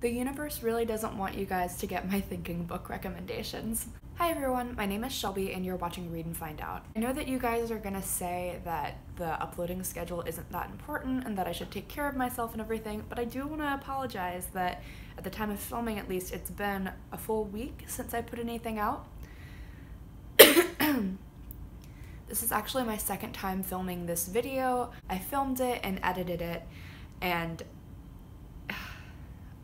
The universe really doesn't want you guys to get my thinking book recommendations. Hi everyone, my name is Shelby and you're watching Read and Find Out. I know that you guys are gonna say that the uploading schedule isn't that important and that I should take care of myself and everything, but I do wanna apologize that at the time of filming at least, it's been a full week since I put anything out. This is actually my second time filming this video. I filmed it and edited it and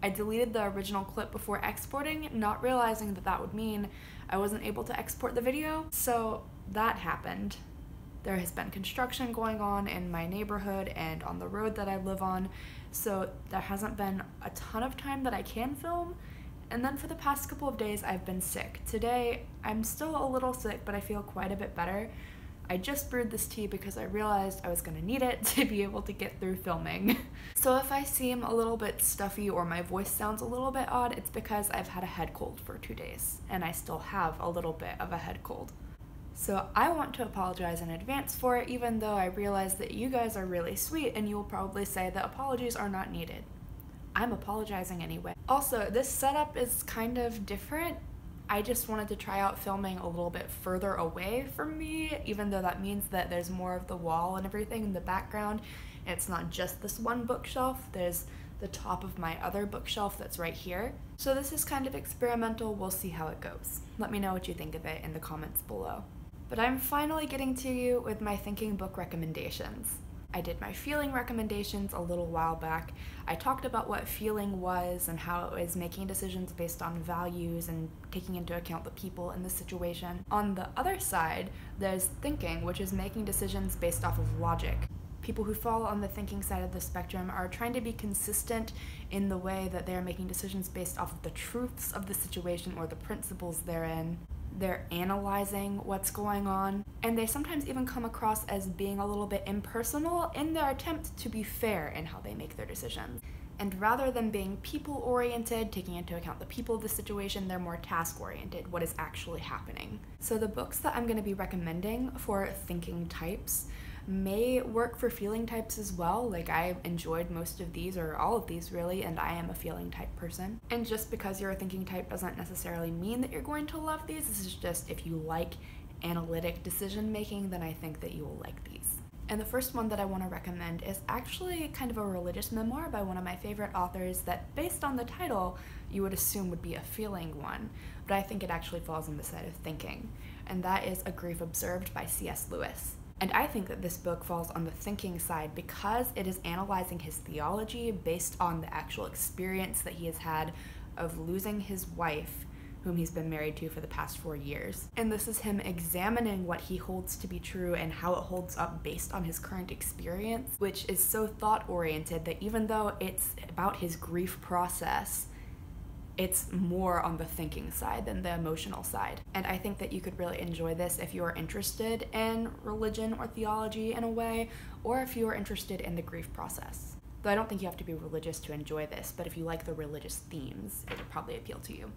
I deleted the original clip before exporting, not realizing that that would mean I wasn't able to export the video. So that happened. There has been construction going on in my neighborhood and on the road that I live on, so there hasn't been a ton of time that I can film. And then for the past couple of days, I've been sick. Today, I'm still a little sick, but I feel quite a bit better. I just brewed this tea because I realized I was gonna need it to be able to get through filming. So if I seem a little bit stuffy or my voice sounds a little bit odd, it's because I've had a head cold for 2 days, and I still have a little bit of a head cold. So I want to apologize in advance for it, even though I realize that you guys are really sweet and you will probably say that apologies are not needed. I'm apologizing anyway. Also, this setup is kind of different. I just wanted to try out filming a little bit further away from me, even though that means that there's more of the wall and everything in the background. And it's not just this one bookshelf, there's the top of my other bookshelf that's right here. So this is kind of experimental, we'll see how it goes. Let me know what you think of it in the comments below. But I'm finally getting to you with my thinking book recommendations. I did my feeling recommendations a little while back. I talked about what feeling was and how it was making decisions based on values and taking into account the people in the situation. On the other side, there's thinking, which is making decisions based off of logic. People who fall on the thinking side of the spectrum are trying to be consistent in the way that they're making decisions based off of the truths of the situation or the principles therein. They're analyzing what's going on, and they sometimes even come across as being a little bit impersonal in their attempt to be fair in how they make their decisions. And rather than being people-oriented, taking into account the people of the situation, they're more task-oriented, what is actually happening. So the books that I'm gonna be recommending for thinking types may work for feeling types as well. Like, I enjoyed most of these, or all of these really, and I am a feeling type person. And just because you're a thinking type doesn't necessarily mean that you're going to love these. This is just if you like analytic decision making, then I think that you will like these. And the first one that I want to recommend is actually kind of a religious memoir by one of my favorite authors that, based on the title, you would assume would be a feeling one, but I think it actually falls on the side of thinking. And that is A Grief Observed by C.S. Lewis. And I think that this book falls on the thinking side because it is analyzing his theology based on the actual experience that he has had of losing his wife, whom he's been married to for the past 4 years. And this is him examining what he holds to be true and how it holds up based on his current experience, which is so thought-oriented that even though it's about his grief process, it's more on the thinking side than the emotional side. And I think that you could really enjoy this if you are interested in religion or theology in a way, or if you are interested in the grief process. Though I don't think you have to be religious to enjoy this, but if you like the religious themes, it would probably appeal to you.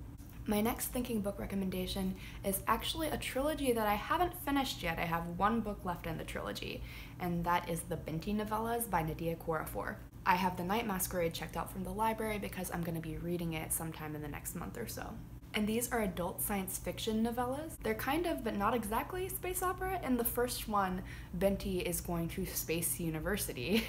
My next thinking book recommendation is actually a trilogy that I haven't finished yet. I have one book left in the trilogy, and that is the Binti novellas by Nnedi Okorafor. I have The Night Masquerade checked out from the library because I'm gonna be reading it sometime in the next month or so. And these are adult science fiction novellas. They're kind of, but not exactly, space opera. And the first one, Binti, is going to Space University,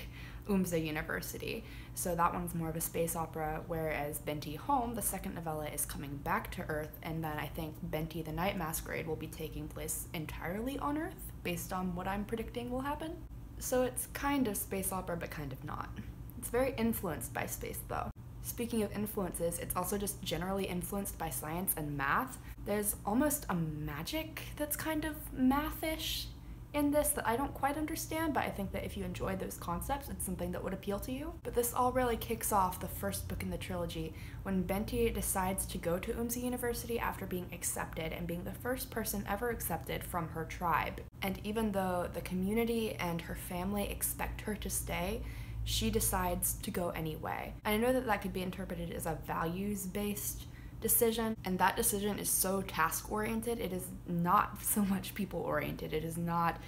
Oomza University. So that one's more of a space opera, whereas Binti Home, the second novella, is coming back to Earth. And then I think Binti the Night Masquerade will be taking place entirely on Earth, based on what I'm predicting will happen. So it's kind of space opera, but kind of not. It's very influenced by space, though. Speaking of influences, it's also just generally influenced by science and math. There's almost a magic that's kind of math-ish in this that I don't quite understand, but I think that if you enjoy those concepts, it's something that would appeal to you. But this all really kicks off the first book in the trilogy when Binti decides to go to Oomza University after being accepted and being the first person ever accepted from her tribe. And even though the community and her family expect her to stay, she decides to go anyway. And I know that that could be interpreted as a values-based decision, and that decision is so task-oriented. It is not so much people-oriented. It is not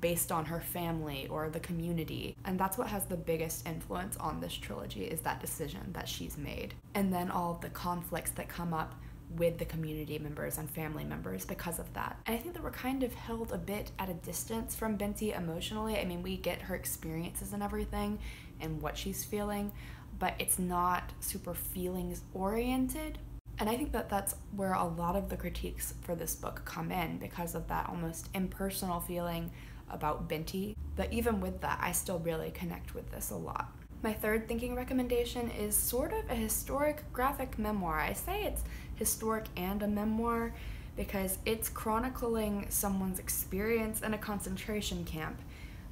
based on her family or the community. And that's what has the biggest influence on this trilogy, is that decision that she's made. And then all of the conflicts that come up with the community members and family members because of that. And I think that we're kind of held a bit at a distance from Binti emotionally. I mean, we get her experiences and everything and what she's feeling, but it's not super feelings oriented. And I think that that's where a lot of the critiques for this book come in, because of that almost impersonal feeling about Binti. But even with that, I still really connect with this a lot. My third thinking recommendation is sort of a historic graphic memoir. I say it's historic and a memoir because it's chronicling someone's experience in a concentration camp,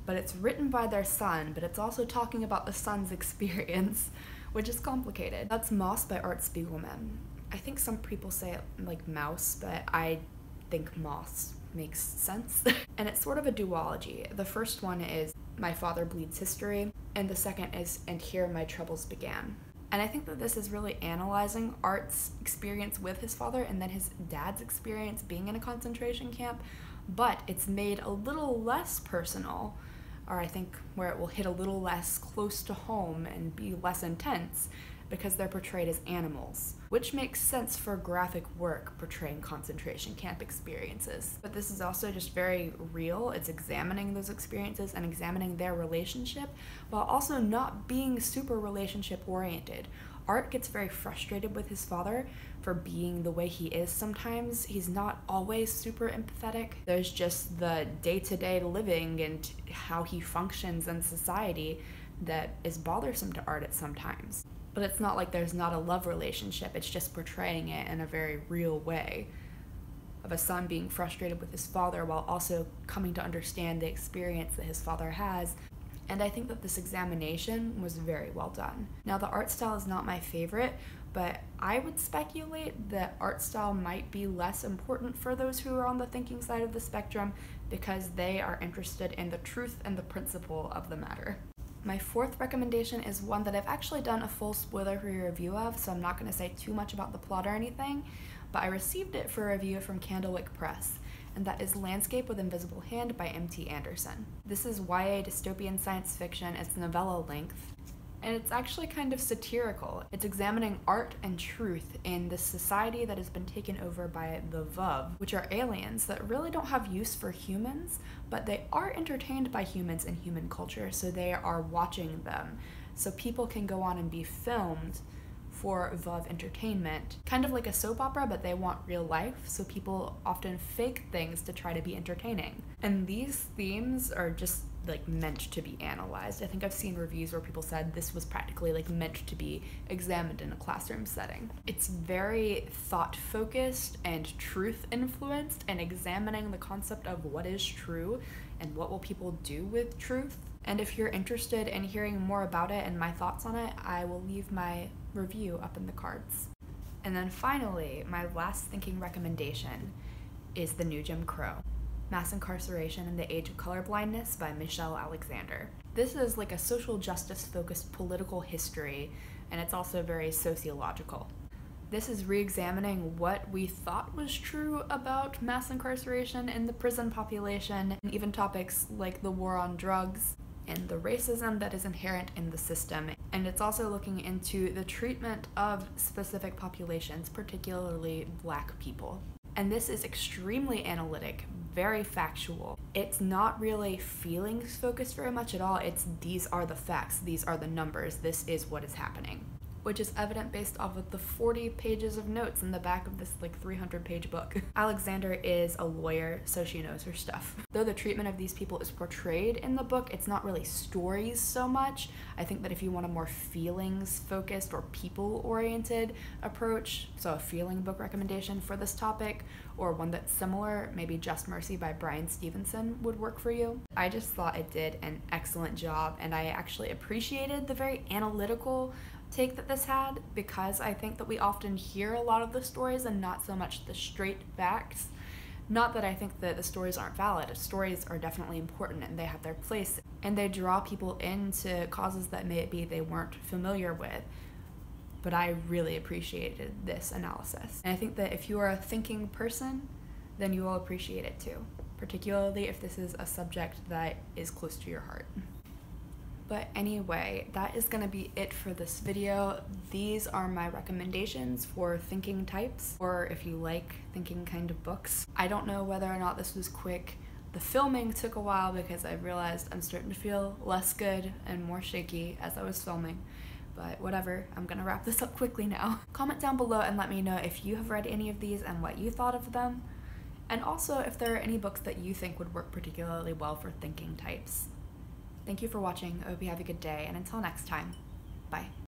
but it's written by their son, but it's also talking about the son's experience, which is complicated. That's MAUS by Art Spiegelman. I think some people say it like mouse, but I think MAUS makes sense. And it's sort of a duology. The first one is My Father Bleeds History, and the second is And Here My Troubles Began. And I think that this is really analyzing Art's experience with his father and then his dad's experience being in a concentration camp, but it's made a little less personal, or I think where it will hit a little less close to home and be less intense, because they're portrayed as animals, which makes sense for graphic work portraying concentration camp experiences. But this is also just very real. It's examining those experiences and examining their relationship, while also not being super relationship oriented. Art gets very frustrated with his father for being the way he is sometimes. He's not always super empathetic. There's just the day-to-day living and how he functions in society that is bothersome to Art at sometimes. But it's not like there's not a love relationship, it's just portraying it in a very real way, of a son being frustrated with his father while also coming to understand the experience that his father has. And I think that this examination was very well done. Now, the art style is not my favorite, but I would speculate that art style might be less important for those who are on the thinking side of the spectrum, because they are interested in the truth and the principle of the matter. My fourth recommendation is one that I've actually done a full spoiler-free review of, so I'm not going to say too much about the plot or anything, but I received it for a review from Candlewick Press, and that is Landscape with Invisible Hand by M.T. Anderson. This is YA dystopian science fiction. It's novella length, and it's actually kind of satirical. It's examining art and truth in this society that has been taken over by the Vuv, which are aliens that really don't have use for humans, but they are entertained by humans in human culture, so they are watching them. So people can go on and be filmed for Vuv entertainment, kind of like a soap opera, but they want real life, so people often fake things to try to be entertaining. And these themes are just like meant to be analyzed. I think I've seen reviews where people said this was practically like meant to be examined in a classroom setting. It's very thought focused and truth influenced, and examining the concept of what is true and what will people do with truth. And if you're interested in hearing more about it and my thoughts on it, I will leave my review up in the cards. And then finally, my last thinking recommendation is The New Jim Crow: Mass Incarceration in the Age of Colorblindness by Michelle Alexander. This is like a social justice-focused political history, and it's also very sociological. This is re-examining what we thought was true about mass incarceration in the prison population, and even topics like the war on drugs and the racism that is inherent in the system. And it's also looking into the treatment of specific populations, particularly Black people. And this is extremely analytic, very factual. It's not really feelings focused very much at all. It's these are the facts, these are the numbers, this is what is happening, which is evident based off of the 40 pages of notes in the back of this like 300-page book. Alexander is a lawyer, so she knows her stuff. Though the treatment of these people is portrayed in the book, it's not really stories so much. I think that if you want a more feelings-focused or people-oriented approach, so a feeling book recommendation for this topic, or one that's similar, maybe Just Mercy by Bryan Stevenson would work for you. I just thought it did an excellent job, and I actually appreciated the very analytical take that this had, because I think that we often hear a lot of the stories and not so much the straight facts. Not that I think that the stories aren't valid. Stories are definitely important and they have their place, and they draw people into causes that maybe they weren't familiar with. But I really appreciated this analysis. And I think that if you are a thinking person, then you will appreciate it too. particularly if this is a subject that is close to your heart. But anyway, that is gonna be it for this video. These are my recommendations for thinking types, or if you like thinking kind of books. I don't know whether or not this was quick. The filming took a while because I realized I'm starting to feel less good and more shaky as I was filming. But whatever, I'm gonna wrap this up quickly now. Comment down below and let me know if you have read any of these and what you thought of them. And also if there are any books that you think would work particularly well for thinking types. Thank you for watching. I hope you have a good day, and until next time, bye.